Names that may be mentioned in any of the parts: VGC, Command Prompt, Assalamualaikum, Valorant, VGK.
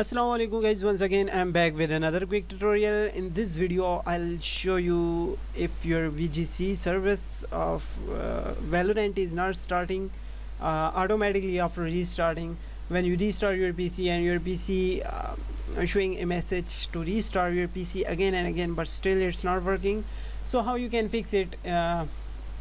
Assalamualaikum guys, once again I'm back with another quick tutorial. In this video I'll show you if your VGC service of Valorant is not starting automatically after restarting. When you restart your PC and your PC showing a message to restart your PC again and again, but still it's not working. So how you can fix it?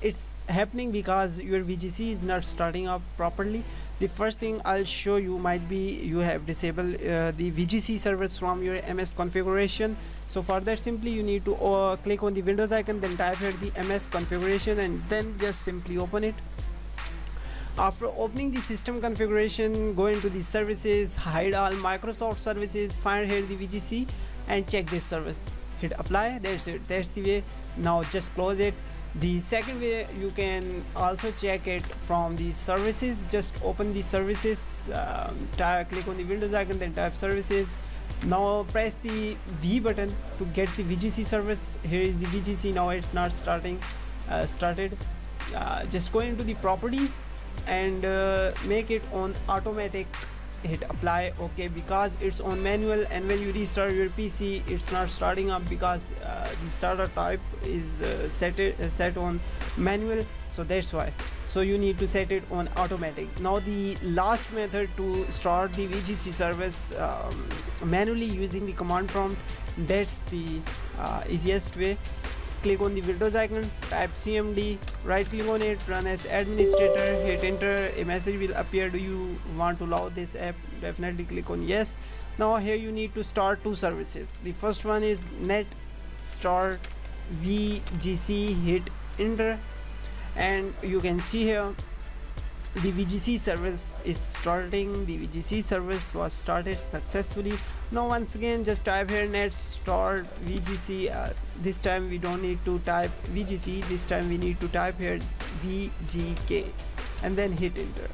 It's happening because your VGC is not starting up properly. The first thing I'll show you might be you have disabled the VGC service from your MS configuration. So for that, simply you need to click on the Windows icon, then type here the MS configuration and then just simply open it. After opening the system configuration, go into the services, hide all Microsoft services, find here the VGC and check this service. Hit apply. That's it. That's the way. Now just close it. The second way, you can also check it from the services. Just open the services, click on the Windows icon, then type services. Now press the V button to get the VGC service. Here is the VGC. Now it's not started. Just go into the properties and make it on automatic. Hit apply. Okay, because it's on manual, and when you restart your PC it's not starting up because the starter type is set on manual. So that's why, so you need to set it on automatic. Now the last method to start the VGC service manually using the command prompt, that's the easiest way. Click on the Windows icon, type cmd, right click on it, run as administrator, hit enter. A message will appear: do you want to allow this app? Definitely click on yes. Now here you need to start two services. The first one is net start vgc, hit enter, and you can see here the VGC service is starting. The VGC service was started successfully. Now once again just type here net start VGC. This time we don't need to type VGC, this time we need to type here VGK and then hit enter.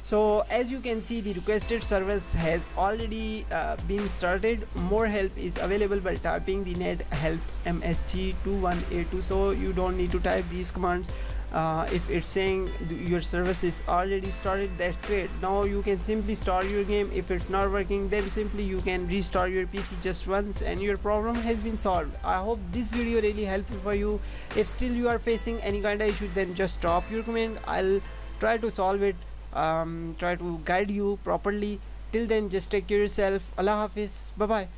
So as you can see, the requested service has already been started. More help is available by typing the net help msg2182. So you don't need to type these commands. If it's saying your service is already started, that's great. Now you can simply start your game. If it's not working, then simply you can restart your PC just once and your problem has been solved. I hope this video really helpful for you. If still you are facing any kind of issue, then just drop your comment. I'll try to solve it. Try to guide you properly. Till then, just take care of yourself. Allah Hafiz. Bye bye.